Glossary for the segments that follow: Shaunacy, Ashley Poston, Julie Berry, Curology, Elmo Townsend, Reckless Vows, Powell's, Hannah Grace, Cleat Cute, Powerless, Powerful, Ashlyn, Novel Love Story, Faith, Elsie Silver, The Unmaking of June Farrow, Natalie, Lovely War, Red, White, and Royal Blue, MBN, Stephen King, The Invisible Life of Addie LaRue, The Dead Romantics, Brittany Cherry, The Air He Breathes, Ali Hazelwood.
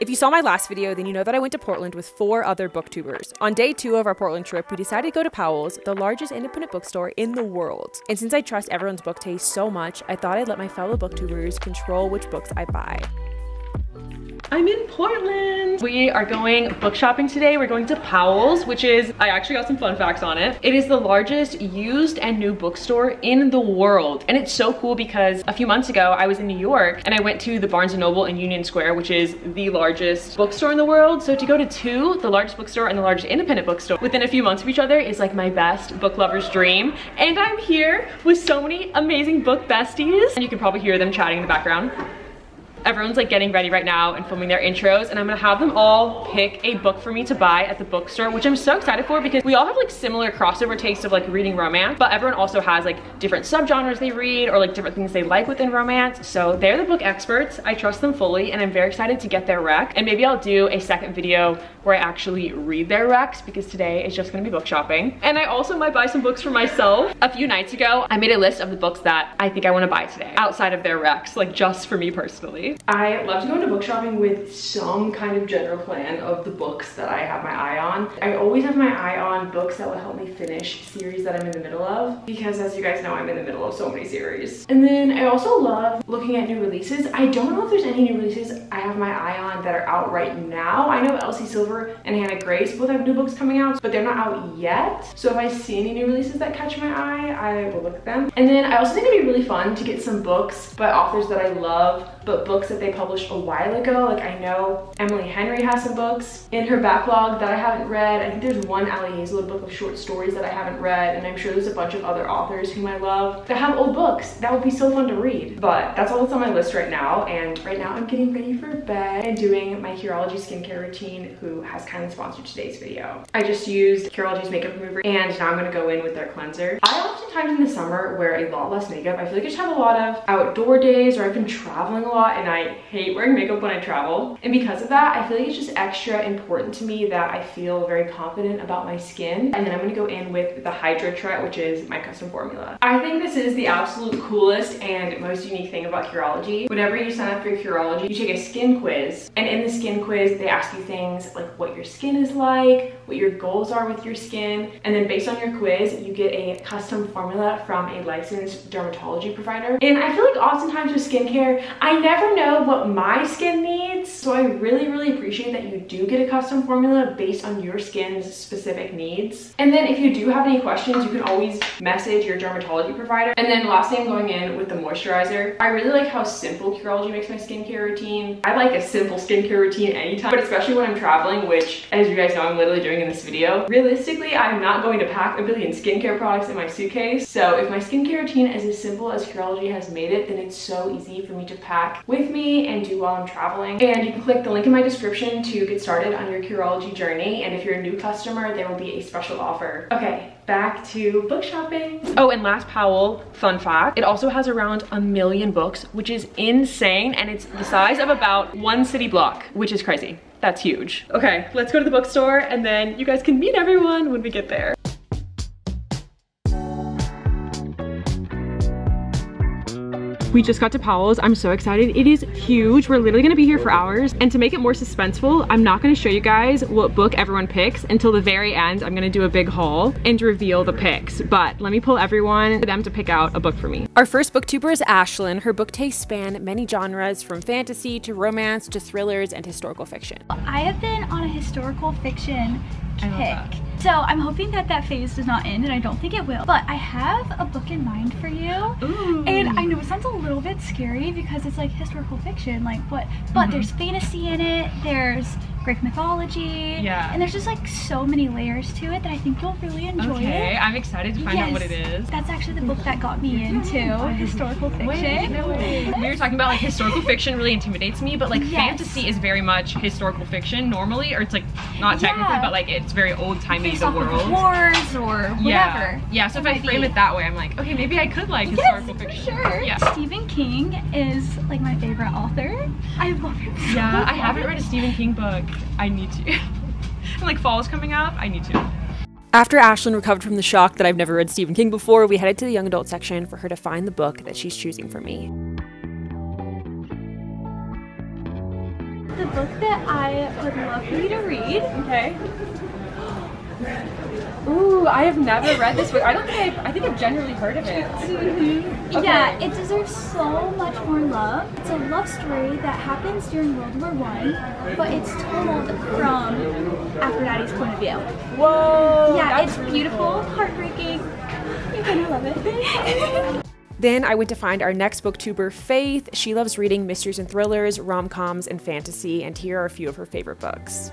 If you saw my last video, then you know that I went to Portland with 4 other booktubers. On day 2 of our Portland trip, we decided to go to Powell's, the largest independent bookstore in the world. And since I trust everyone's book taste so much, I thought I'd let my fellow booktubers control which books I buy. I'm in Portland. We are going book shopping today. We're going to Powell's, which is, I actually got some fun facts on it. It is the largest used and new bookstore in the world. And it's so cool because a few months ago I was in New York and I went to the Barnes & Noble in Union Square, which is the largest bookstore in the world. So to go to 2, the largest bookstore and the largest independent bookstore, within a few months of each other is like my best book lover's dream. And I'm here with so many amazing book besties. And you can probably hear them chatting in the background. Everyone's like getting ready right now and filming their intros, and I'm gonna have them all pick a book for me to buy at the bookstore, which I'm so excited for because we all have like similar crossover tastes of like reading romance, but everyone also has like different subgenres they read or like different things they like within romance. So they're the book experts. I trust them fully and I'm very excited to get their rec, and maybe I'll do a second video where I actually read their recs because today is just gonna be book shopping. And I also might buy some books for myself. A few nights ago, I made a list of the books that I think I wanna buy today outside of their recs, like just for me personally. I love to go into book shopping with some kind of general plan of the books that I have my eye on. I always have my eye on books that will help me finish series that I'm in the middle of, because as you guys know, I'm in the middle of so many series. And then I also love looking at new releases. I don't know if there's any new releases I have my eye on that are out right now. I know Elsie Silver and Hannah Grace both have new books coming out, but they're not out yet. So if I see any new releases that catch my eye, I will look at them. And then I also think it'd be really fun to get some books by authors that I love, but books that they published a while ago. Like I know Emily Henry has some books in her backlog that I haven't read. I think there's one Ali Hazelwood book of short stories that I haven't read, and I'm sure there's a bunch of other authors whom I love that have old books. That would be so fun to read. But that's all that's on my list right now, and right now I'm getting ready for bed and doing my Curology skincare routine, who has kindly sponsored today's video. I just used Curology's makeup remover, and now I'm gonna go in with their cleanser. I oftentimes in the summer wear a lot less makeup. I feel like I just have a lot of outdoor days, or I've been traveling a lot, and I hate wearing makeup when I travel. And because of that, I feel like it's just extra important to me that I feel very confident about my skin. And then I'm gonna go in with the Hydro Tret, which is my custom formula. I think this is the absolute coolest and most unique thing about Curology. Whenever you sign up for Curology, you take a skin quiz. And in the skin quiz, they ask you things like what your skin is like, what your goals are with your skin. And then based on your quiz, you get a custom formula from a licensed dermatology provider. And I feel like oftentimes with skincare, I never know what my skin needs, so I really appreciate that you do get a custom formula based on your skin's specific needs. And then if you do have any questions, you can always message your dermatology provider. And then lastly, I'm going in with the moisturizer. I really like how simple Curology makes my skincare routine. I like a simple skincare routine anytime, but especially when I'm traveling, which as you guys know I'm literally doing in this video. Realistically, I'm not going to pack a billion skincare products in my suitcase, so if my skincare routine is as simple as Curology has made it, then it's so easy for me to pack with me and do while I'm traveling. And you can click the link in my description to get started on your Curology journey, and if you're a new customer, there will be a special offer. Okay, back to book shopping. Oh, and last Powell fun fact, it also has around 1 million books, which is insane, and it's the size of about one city block, which is crazy. That's huge. Okay, let's go to the bookstore and then you guys can meet everyone when we get there. We just got to Powell's. I'm so excited. It is huge. We're literally gonna be here for hours. And to make it more suspenseful, I'm not gonna show you guys what book everyone picks until the very end. I'm gonna do a big haul and reveal the picks. But let me pull everyone for them to pick out a book for me. Our first booktuber is Ashlyn. Her book tastes span many genres, from fantasy to romance to thrillers and historical fiction. I have been on a historical fiction kick. So I'm hoping that that phase does not end, and I don't think it will, but I have a book in mind for you. Ooh. And I know it sounds a little bit scary because it's like historical fiction, like what, but there's fantasy in it, there's Greek mythology, and there's just like so many layers to it that I think you'll really enjoy. Okay, I'm excited to find out what it is. That's actually the book that got me into historical fiction. Wait, no way. We were talking about like historical fiction really intimidates me, but like fantasy is very much historical fiction normally, or it's like not technically, but like it's very old timey. The world. Wars or whatever. Yeah, so if I frame it that way, I'm like, okay, maybe I could like historical fiction. Sure. Yeah. Stephen King is like my favorite author. I love him so much. Yeah, I haven't read a Stephen King book. I need to. And like fall is coming up, I need to. After Ashlyn recovered from the shock that I've never read Stephen King before, we headed to the young adult section for her to find the book that she's choosing for me. the book that I would love for you to read. Okay. Ooh, I have never read this book. I don't think I've generally heard of it. Mm-hmm. Okay. Yeah, it deserves so much more love. It's a love story that happens during World War I, but it's told from Aphrodite's point of view. Whoa! Yeah, it's beautiful, heartbreaking. You're gonna love it. Then I went to find our next booktuber, Faith. She loves reading mysteries and thrillers, rom-coms, and fantasy, and here are a few of her favorite books.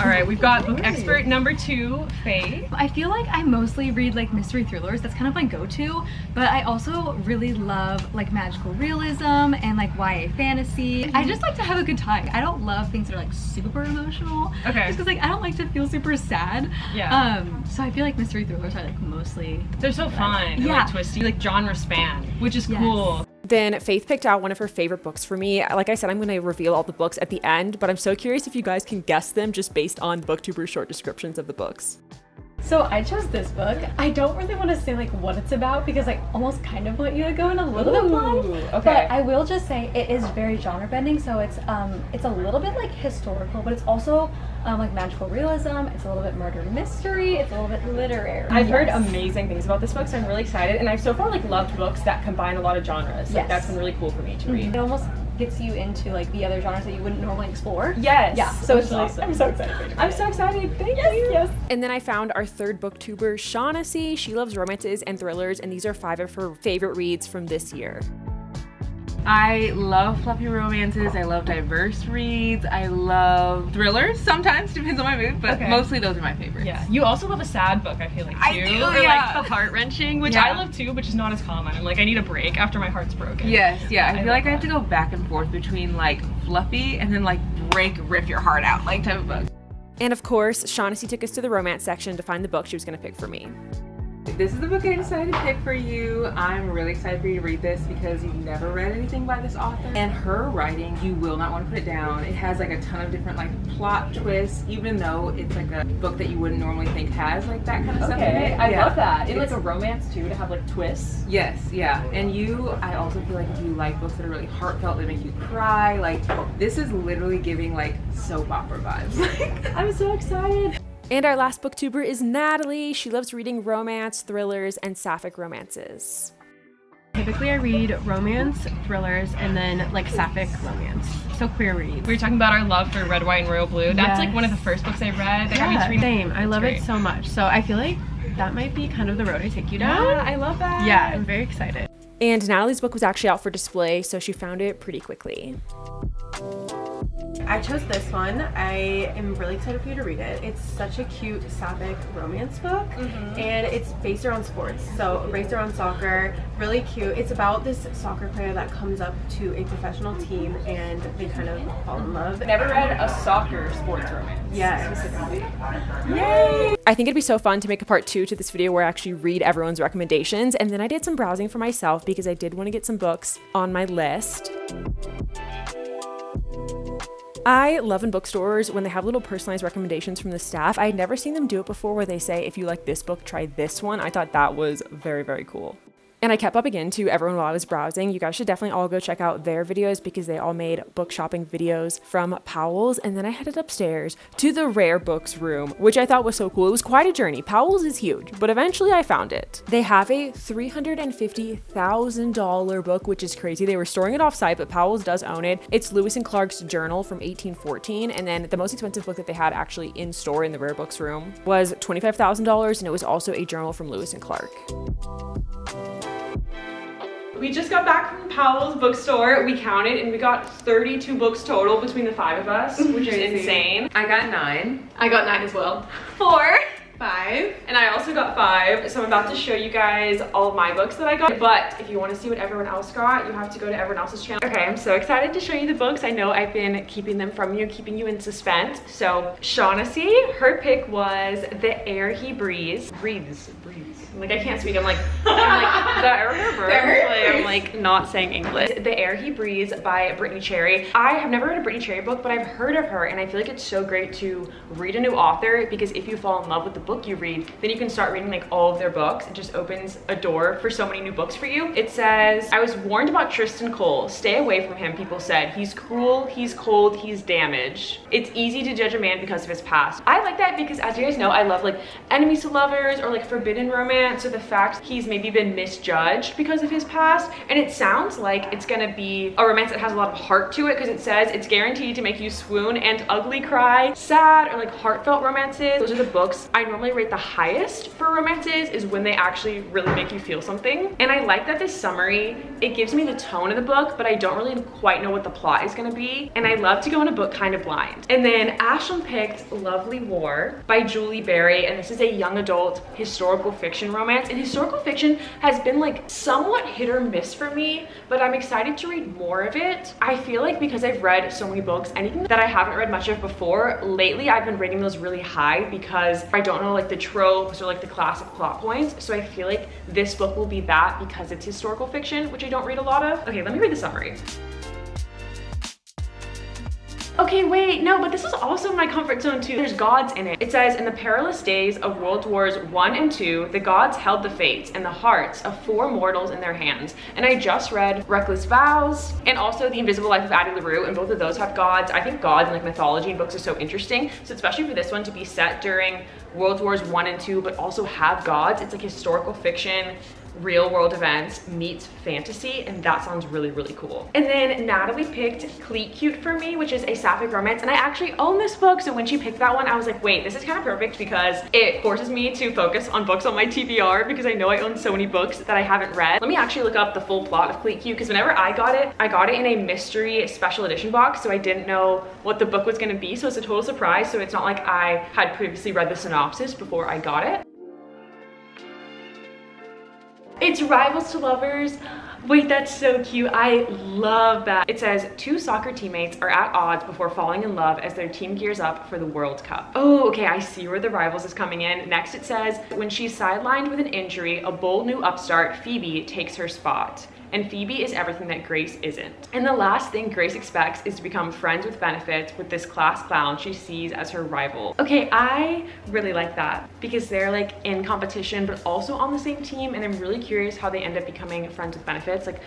All right, we've got book expert number 2, Faith. I feel like I mostly read like mystery thrillers. That's kind of my go-to, but I also really love like magical realism and like YA fantasy. I just like to have a good time. I don't love things that are like super emotional. Okay. Just because like I don't like to feel super sad. Yeah. So I feel like mystery thrillers are like mostly. They're so fun. Yeah. Like twisty, like genre span, which is cool. Then Faith picked out one of her favorite books for me. Like I said, I'm gonna reveal all the books at the end, but I'm so curious if you guys can guess them just based on BookTuber's short descriptions of the books. So I chose this book. I don't really want to say like what it's about because I almost kind of want you to go in a little bit blind. Okay. But I will just say it is very genre bending. So it's a little bit like historical, but it's also like magical realism. It's a little bit murder mystery. It's a little bit literary. I've heard amazing things about this book, so I'm really excited. And I've so far like loved books that combine a lot of genres. Like that's been really cool for me to read. It almost gets you into like the other genres that you wouldn't normally explore. Yes. Yeah. So it's awesome. I'm so excited. Thank you. Yes. And then I found our third booktuber, Shaunacy. She loves romances and thrillers, and these are 5 of her favorite reads from this year. I love fluffy romances. I love diverse reads. I love thrillers sometimes, depends on my mood, but mostly those are my favorites. Yeah. You also love a sad book, I feel like, too. I do, or like heart-wrenching, which I love too, which is not as common. I'm like, I need a break after my heart's broken. Yes, yeah. I feel like I have to go back and forth between like fluffy and then like rip your heart out, like type of book. And of course, Shaunacy took us to the romance section to find the book she was gonna pick for me. This is the book I decided to pick for you. I'm really excited for you to read this because you've never read anything by this author. And her writing, you will not want to put it down. It has like a ton of different like plot twists, even though it's like a book that you wouldn't normally think has like that kind of stuff in it. I love that. It's like a romance too, to have like twists. Yes, yeah. And I also feel like if you like books that are really heartfelt, that make you cry, like this is literally giving like soap opera vibes. I'm so excited. And our last booktuber is Natalie. She loves reading romance, thrillers, and sapphic romances. Typically I read romance, thrillers, and then like sapphic romance. So queer reads. We were talking about our love for Red, White, and Royal Blue. That's like one of the first books I read. Same. I love it so much. So I feel like that might be kind of the road I take you down. Yeah, I love that. Yeah, I'm very excited. And Natalie's book was actually out for display, so she found it pretty quickly. I chose this one. I am really excited for you to read it. It's such a cute sapphic romance book, and it's based around sports, so based around soccer. Really cute. It's about this soccer player that comes up to a professional team and they kind of fall in love. Never read a soccer sports romance. Yeah. Yay! I think it'd be so fun to make a part 2 to this video where I actually read everyone's recommendations, and then I did some browsing for myself because I did want to get some books on my list. I love in bookstores when they have little personalized recommendations from the staff. I had never seen them do it before where they say, if you like this book, try this one. I thought that was very, very cool. And I kept up again to everyone while I was browsing. You guys should definitely all go check out their videos because they all made book shopping videos from Powell's. And then I headed upstairs to the rare books room, which I thought was so cool. It was quite a journey. Powell's is huge, but eventually I found it. They have a $350,000 book, which is crazy. They were storing it offsite, but Powell's does own it. It's Lewis and Clark's journal from 1814. And then the most expensive book that they had actually in store in the rare books room was $25,000. And it was also a journal from Lewis and Clark. We just got back from Powell's bookstore. We counted and we got 32 books total between the 5 of us, which is insane. I got 9. I got 9 as well. 4. 5. And I also got 5. So I'm about to show you guys all of my books that I got. But if you want to see what everyone else got, you have to go to everyone else's channel. Okay, I'm so excited to show you the books. I know I've been keeping them from you, keeping you in suspense. So Shaunacy, her pick was The Air He Breathes. Like I can't speak. I'm like the air. I'm like not saying English. The Air He Breathes by Brittany Cherry. I have never read a Brittany Cherry book, but I've heard of her, and I feel like it's so great to read a new author because if you fall in love with the book you read, then you can start reading like all of their books. It just opens a door for so many new books for you. It says, I was warned about Tristan Cole. Stay away from him, people said. He's cruel, he's cold, he's damaged. It's easy to judge a man because of his past. I like that because, as you guys know, I love like enemies to lovers or like forbidden romance. So the fact he's maybe been misjudged because of his past, and it sounds like it's gonna be a romance that has a lot of heart to it because it says it's guaranteed to make you swoon and ugly cry. Sad or like heartfelt romances, those are the books I normally rate the highest for romances, is when they actually really make you feel something. And I like that this summary, it gives me the tone of the book, but I don't really quite know what the plot is gonna be. And I love to go in a book kind of blind. And then Ashlyn picked Lovely War by Julie Berry, and this is a young adult historical fiction romance. And historical fiction has been like somewhat hit or miss for me, but I'm excited to read more of it. I feel like because I've read so many books, anything that I haven't read much of before, lately I've been rating those really high because I don't know like the tropes or like the classic plot points. So I feel like this book will be that because it's historical fiction, which I don't read a lot of. Okay, let me read the summary. Okay, wait, no, but this is also my comfort zone too. There's gods in it. It says, in the perilous days of World Wars I and II, the gods held the fates and the hearts of four mortals in their hands. And I just read Reckless Vows and also The Invisible Life of Addie LaRue, and both of those have gods. I think gods and like mythology and books are so interesting. So especially for this one to be set during World Wars I and II, but also have gods. It's like historical fiction, real world events meets fantasy, and that sounds really, really cool. And then Natalie picked Cleat Cute for me, which is a sapphic romance, and I actually own this book, so when she picked that one, I was like, wait, this is kind of perfect because it forces me to focus on books on my TBR because I know I own so many books that I haven't read. Let me actually look up the full plot of Cleat Cute because whenever I got it in a mystery special edition box, so I didn't know what the book was gonna be, so it's a total surprise, so it's not like I had previously read the synopsis before I got it. It's Rivals to Lovers. Wait, that's so cute. I love that. It says, two soccer teammates are at odds before falling in love as their team gears up for the World Cup. Oh, okay, I see where the rivals is coming in. Next it says, when she's sidelined with an injury, a bold new upstart, Phoebe, takes her spot. And Phoebe is everything that Grace isn't. And the last thing Grace expects is to become friends with benefits with this class clown she sees as her rival. Okay, I really like that because they're like in competition but also on the same team, and I'm really curious how they end up becoming friends with benefits. Like,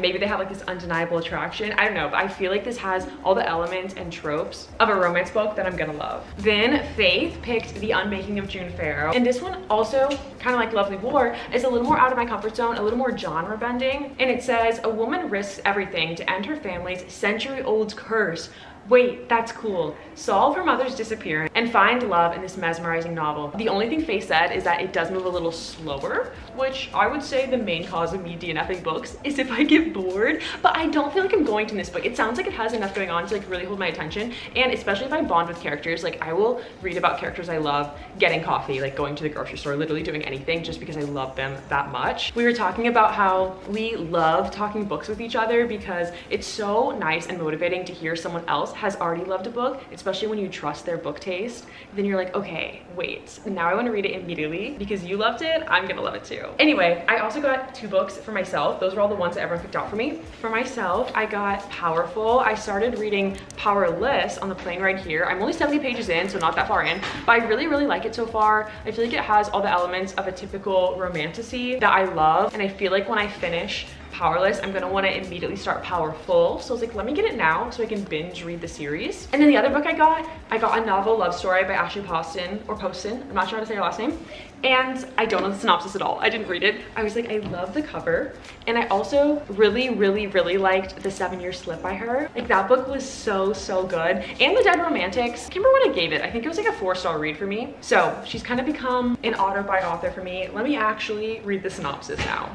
maybe they have like this undeniable attraction. I don't know, but I feel like this has all the elements and tropes of a romance book that I'm gonna love. Then Faith picked The Unmaking of June Farrow. And this one also, kind of like Lovely War, is a little more out of my comfort zone, a little more genre bending. And it says, a woman risks everything to end her family's century-old curse. Wait, that's cool. Solve her mother's disappearance and find love in this mesmerizing novel. The only thing Faith said is that it does move a little slower, which I would say the main cause of me DNFing books is if I get bored, but I don't feel like I'm going to in this book. It sounds like it has enough going on to like really hold my attention, and especially if I bond with characters, like I will read about characters I love, getting coffee, like going to the grocery store, literally doing anything just because I love them that much. We were talking about how we love talking books with each other because it's so nice and motivating to hear someone else has already loved a book, especially when you trust their book taste. Then you're like, okay, wait, now I want to read it immediately because you loved it, I'm gonna love it too. Anyway, I also got two books for myself. Those were all the ones that everyone picked out for me. For myself, I got Powerful. I started reading Powerless on the plane right here. I'm only 70 pages in, so not that far in, but I really, really like it so far. I feel like it has all the elements of a typical romantasy that I love, and I feel like when I finish Powerless, I'm gonna wanna immediately start Powerful. So I was like, let me get it now so I can binge read the series. And then the other book I got A Novel Love Story by Ashley Poston, or Poston, I'm not sure how to say her last name. And I don't know the synopsis at all. I didn't read it. I was like, I love the cover. And I also really, really, really liked The 7 Year Slip by her. Like that book was so, so good. And The Dead Romantics. I can't remember when I gave it. I think it was like a 4-star read for me. So she's kind of become an auto-buy author for me. Let me actually read the synopsis now.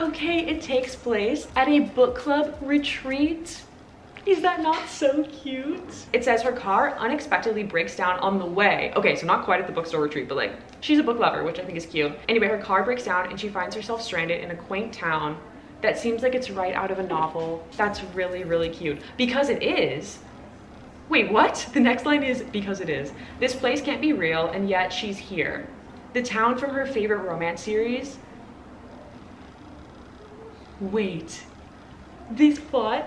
Okay, it takes place at a book club retreat. Is that not so cute? It says her car unexpectedly breaks down on the way. Okay, so not quite at the bookstore retreat, but like, she's a book lover, which I think is cute. Anyway, her car breaks down and she finds herself stranded in a quaint town that seems like it's right out of a novel. That's really, really cute. Because it is. Wait, what? The next line is, because it is. This place can't be real, and yet she's here. The town from her favorite romance series. Wait, this plot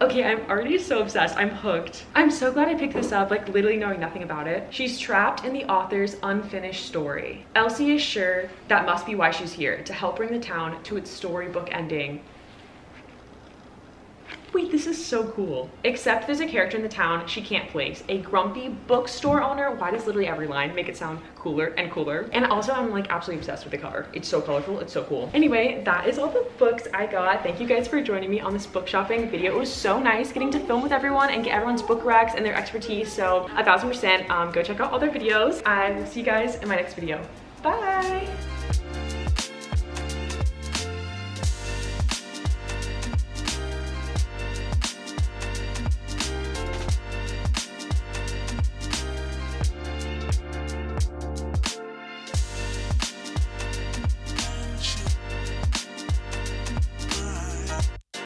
Okay, I'm already so obsessed. I'm hooked. I'm so glad I picked this up, like literally knowing nothing about it. She's trapped in the author's unfinished story. Elsie is sure that must be why she's here, to help bring the town to its storybook ending. Wait, this is so cool. Except there's a character in the town she can't place. A grumpy bookstore owner. Why does literally every line make it sound cooler and cooler? And also I'm like absolutely obsessed with the cover. It's so colorful, it's so cool. Anyway, that is all the books I got. Thank you guys for joining me on this book shopping video. It was so nice getting to film with everyone and get everyone's book racks and their expertise. So 1000% go check out all their videos. I will see you guys in my next video. Bye.